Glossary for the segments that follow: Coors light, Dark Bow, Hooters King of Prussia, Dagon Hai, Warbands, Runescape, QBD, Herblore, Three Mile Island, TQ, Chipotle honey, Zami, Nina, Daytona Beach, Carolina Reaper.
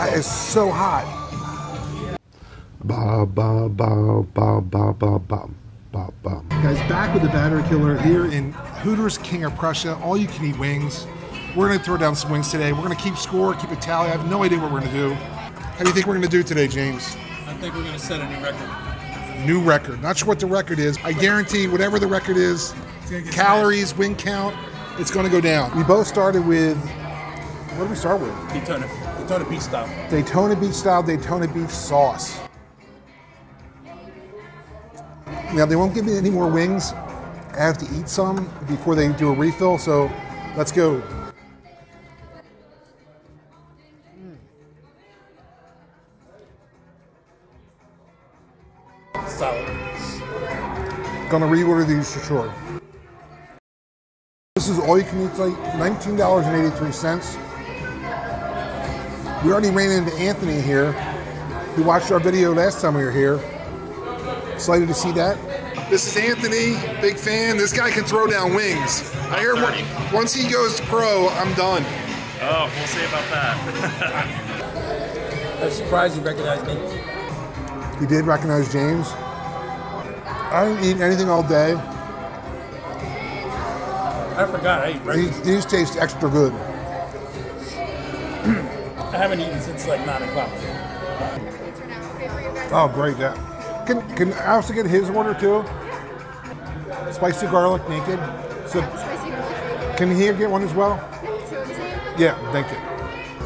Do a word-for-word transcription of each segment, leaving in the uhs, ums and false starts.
That is so hot. Ba ba ba ba ba ba ba ba ba. Guys, back with the batter killer here in Hooters King of Prussia. All you can eat wings. We're gonna throw down some wings today. We're gonna keep score, keep a tally. I have no idea what we're gonna do. How do you think we're gonna do today, James? I think we're gonna set a new record. New record. Not sure what the record is. I guarantee whatever the record is, calories, wing count, it's gonna go down. We both started with, what did we start with? Daytona. Daytona Beach style. Daytona Beach style, Daytona Beach sauce. Now, they won't give me any more wings. I have to eat some before they do a refill, so let's go. Solid. Gonna reorder these for sure. This is all you can eat tonight, nineteen eighty-three. We already ran into Anthony here, who watched our video last time we were here. Excited to see that. This is Anthony, big fan. This guy can throw down wings. I hear once he goes pro, I'm done. Oh, we'll see about that. I'm surprised you recognized me. You did recognize James. I didn't eat anything all day. I forgot I ate breakfast. These, these taste extra good. I haven't eaten since like nine o'clock. Oh, great. That. Yeah. Can, can I also get his order too? Yeah. Spicy garlic naked. So, spicy garlic naked. Can he get one as well? Yeah, yeah, thank you.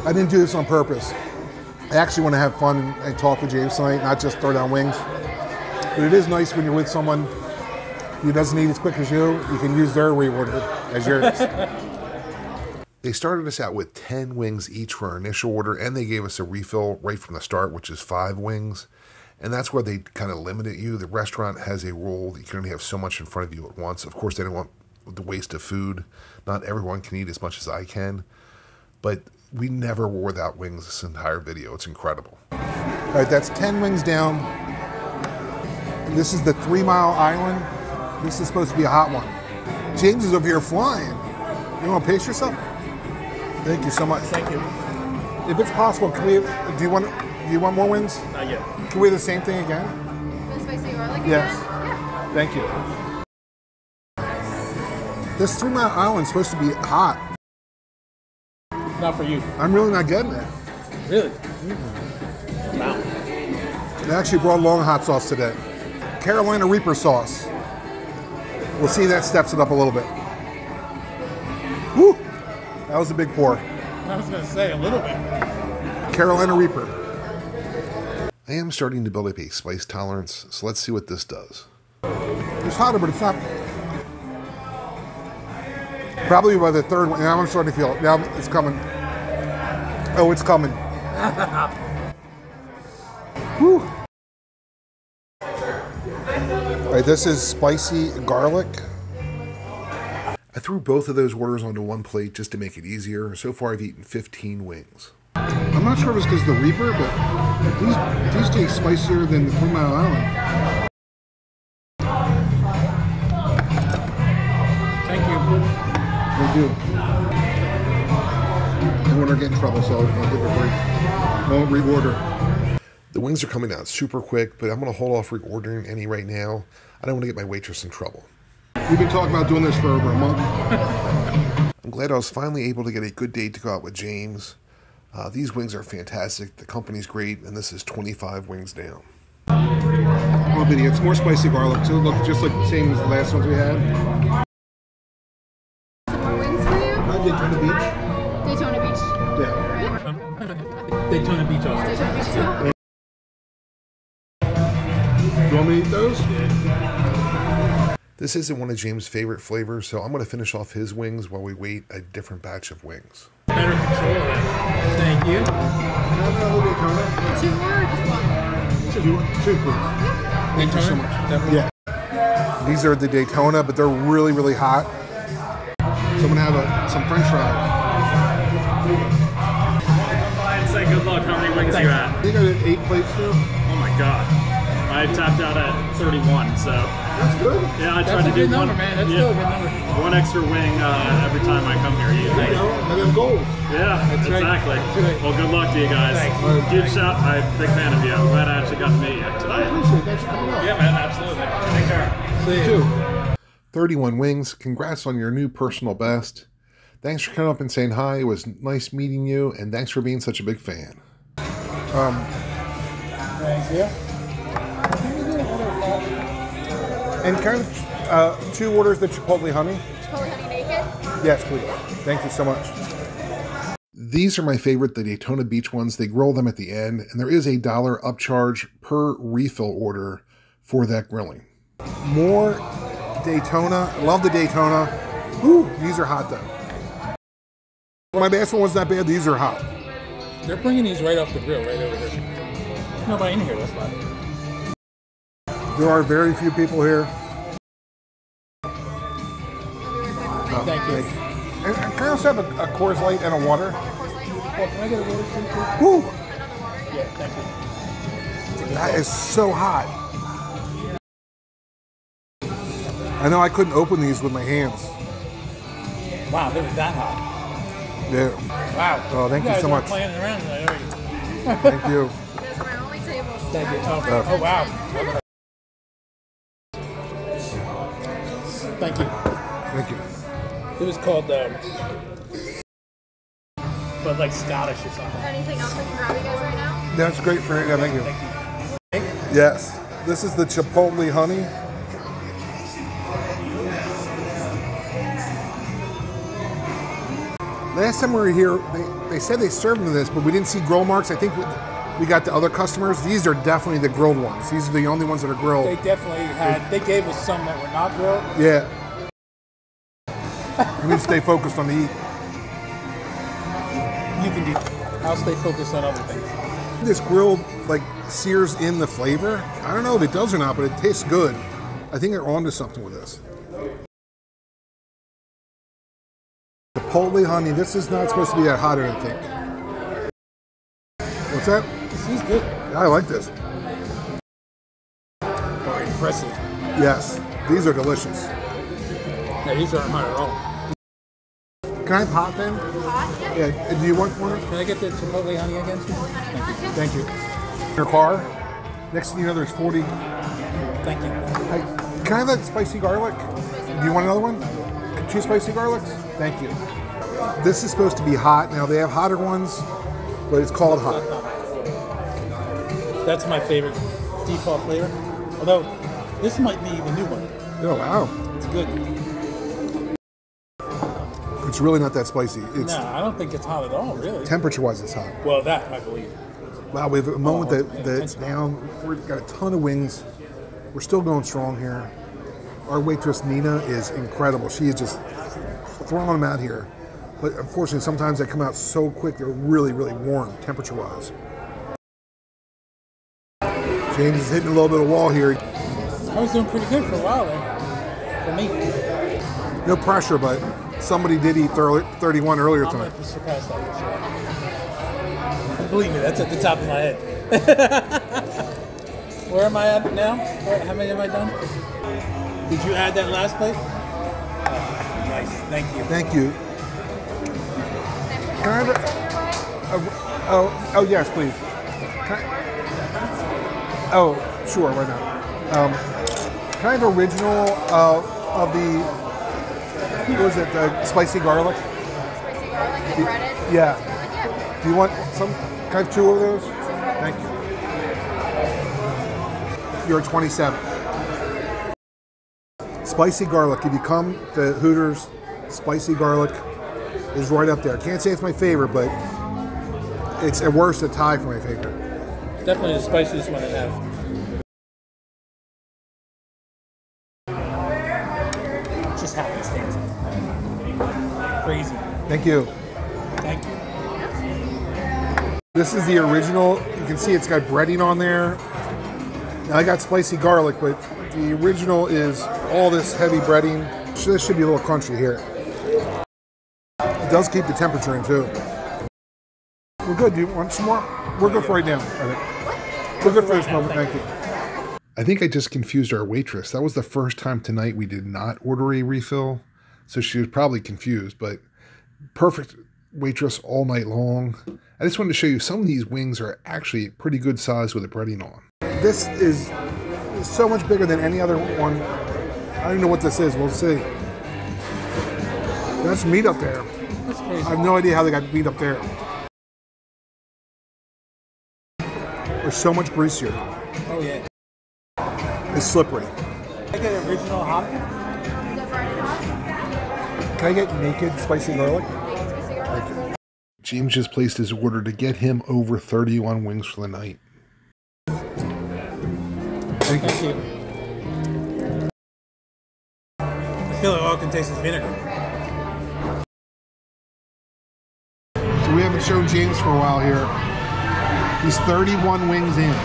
I didn't do this on purpose. I actually want to have fun and talk with James tonight, not just throw down wings. But it is nice when you're with someone who doesn't eat as quick as you, you can use their reorder as yours. They started us out with ten wings each for our initial order, and they gave us a refill right from the start, which is five wings. And that's where they kind of limit it you. The restaurant has a rule that you can only have so much in front of you at once. Of course, they don't want the waste of food. Not everyone can eat as much as I can. But we never were without wings this entire video. It's incredible. All right, that's ten wings down. This is the Three Mile Island. This is supposed to be a hot one. James is over here flying. You want to pace yourself? Thank you so much. Thank you. If it's possible, can we have, do you want to... Do you want more wings? Not yet. Can we do the same thing again? The spicy garlic again? Yes. Yeah. Thank you. This Three Mile Island's supposed to be hot. Not for you. I'm really not getting it. Really? Mm-hmm. Wow. They actually brought along hot sauce today. Carolina Reaper sauce. We'll see if that steps it up a little bit. Woo! That was a big pour. I was going to say, a little bit. Carolina Reaper. I am starting to build up a spice tolerance, so let's see what this does. It's hotter, but it's not... Probably by the third one. Now I'm starting to feel it. Now it's coming. Oh, it's coming. Whew. All right, this is spicy garlic. I threw both of those orders onto one plate just to make it easier. So far, I've eaten fifteen wings. I'm not sure if it's because of the Reaper, but these, these taste spicier than the Three Mile Island. Thank you. They do. I want to get in trouble, so I'll give it a break. I won't reorder. The wings are coming out super quick, but I'm going to hold off reordering any right now. I don't want to get my waitress in trouble. We've been talking about doing this for over a month. I'm glad I was finally able to get a good date to go out with James. Uh, these wings are fantastic. The company's great, and this is twenty-five wings down. Oh, video. It's more spicy garlic too. Look, just like the same as the last ones we had. Some more wings for you? Uh, Daytona Beach. Daytona Beach. Yeah. Um, Daytona Beach also. Daytona Beach too. Do you want me to eat those? Yeah. This isn't one of James' favorite flavors, so I'm going to finish off his wings while we wait a different batch of wings. Better control it. Thank you. Two more or just one? Two. Two, please. Yeah. Thank Daytona? You so much. Definitely. Yeah. These are the Daytona, but they're really, really hot. So I'm going to have a, some french fries. I'd say good luck. How many wings are you at? I think I did eight plates, too. Oh, my God. I topped out at thirty-one, so... That's good. Yeah, I tried to do one. That's a good number, man. That's still a good number. One extra wing uh, every time I come here. You know, maybe I'm gold. Yeah, that's exactly. Right. Right. Well, good luck to you guys. Thanks. Huge shout. I'm a big fan of you. I'm glad I actually got to meet you today. I appreciate that. Yeah, man, absolutely. Take care. See you. Too. thirty-one wings. Congrats on your new personal best. Thanks for coming up and saying hi. It was nice meeting you, and thanks for being such a big fan. Um, thanks, yeah. And kind of uh, two orders of Chipotle honey. Chipotle honey naked? Yes, please. Thank you so much. These are my favorite, the Daytona Beach ones. They grill them at the end, and there is a dollar upcharge per refill order for that grilling. More Daytona. Love the Daytona. Whew, these are hot, though. My basket one's not bad. These are hot. They're bringing these right off the grill, right over here. There's nobody in here, that's why. There are very few people here. Oh, thank you. And can I also have a, a Coors light and a water? A Coors light and water? Well, can I get a water too, please? Woo! Another water? Yeah, thank you. That one is so hot. I know I couldn't open these with my hands. Wow, they were that hot. Yeah. Wow. Oh, thank you, you so much. Playing around there, are you? Thank you. Those were our only tables. Thank you. Oh, oh, oh wow. Okay. Thank you. Thank you. It was called, um, but like Scottish or something. Anything else I can grab you guys right now? That's great for it. Yeah, thank you. Thank you. Yes. This is the Chipotle honey. Last time we were here, they, they said they served them this, but we didn't see grill marks. I think we, we got the other customers. These are definitely the grilled ones. These are the only ones that are grilled. They definitely had, they gave us some that were not grilled. Yeah. We need to stay focused on the eat. You can do that. I'll stay focused on other things. This grilled, like, sears in the flavor. I don't know if it does or not, but it tastes good. I think they're onto something with this. Chipotle honey. This is not supposed to be that hot or anything. What's that? This is good. Yeah, I like this. Oh, impressive. Yes, these are delicious. Yeah, these aren't hot at all. Can I have hot then? Hot, yeah. Yeah. Do you want one? Can I get the Chipotle honey again? Thank you. Thank you. Your car. Next thing you know, there's forty. Thank you. Hey, can I have that spicy garlic? Spicy. Do you want another one? Two spicy garlics? Thank you. This is supposed to be hot. Now they have hotter ones, but it's called hot. That's my favorite default flavor. Although, this might be the new one. Oh, wow. It's good. It's really not that spicy. It's, no, I don't think it's hot at all, really. Temperature-wise, it's hot. Well, that, I believe. Wow, we have a moment oh, that, that's down. We've got a ton of wings. We're still going strong here. Our waitress, Nina, is incredible. She is just throwing them out here. But unfortunately, sometimes they come out so quick, they're really, really warm, temperature-wise. James is hitting a little bit of wall here. I was doing pretty good for a while there, for me. No pressure, but somebody did eat thirty-one earlier tonight. I'm going to surpass that for sure. Believe me, that's at the top of my head. Where am I at now? How many have I done? Did you add that last plate? Uh, nice, thank you. Thank you. Can I have a, a, oh, oh yes, please. Can I, oh, sure, why not? Um, can I have original uh, of the, what was it, the spicy garlic? Spicy garlic and breaded? Yeah. Do you want some, can I have two of those? Thank you. You're twenty-seven. Spicy garlic. If you come to Hooters, spicy garlic is right up there. Can't say it's my favorite, but it's at worst a tie for my favorite. Definitely the spiciest one I have. Just happenstance. Crazy. Thank you. Thank you. This is the original. You can see it's got breading on there. Now I got spicy garlic, but the original is all this heavy breading. This should be a little crunchy here. It does keep the temperature in too. We're good. Do you want some more? We're good for right now. We're good for this moment. Thank you. I think I just confused our waitress. That was the first time tonight we did not order a refill, so she was probably confused, but perfect waitress all night long. I just wanted to show you some of these wings are actually pretty good size with the breading on. This is so much bigger than any other one. I don't even know what this is. We'll see. That's meat up there. That's crazy. I have no idea how they got meat up there. They're so much greasier. Oh, yeah. It's slippery. Can I get original hot? Can I get naked spicy garlic? Naked. James just placed his order to get him over thirty-one wings for the night. Thank you. Thank you. I feel like all I can taste is vinegar. So we haven't shown James for a while here. He's thirty-one wings in.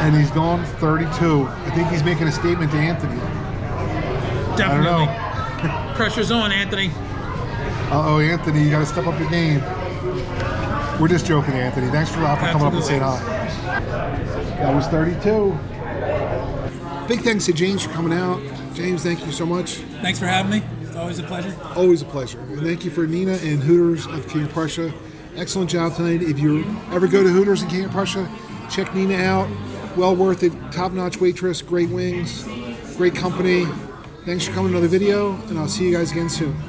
And he's gone thirty-two. I think he's making a statement to Anthony. Definitely. I don't know. Pressure's on, Anthony. Uh-oh, Anthony, you got to step up your game. We're just joking, Anthony. Thanks for, for coming up and saying hi. That was thirty-two. Big thanks to James for coming out. James, thank you so much. Thanks for having me. It's always a pleasure. Always a pleasure. And thank you for Nina and Hooters of King of Prussia. Excellent job tonight. If you ever go to Hooters in King of Prussia, check Nina out. Well worth it. Top-notch waitress, great wings, great company. Thanks for coming to another video, and I'll see you guys again soon.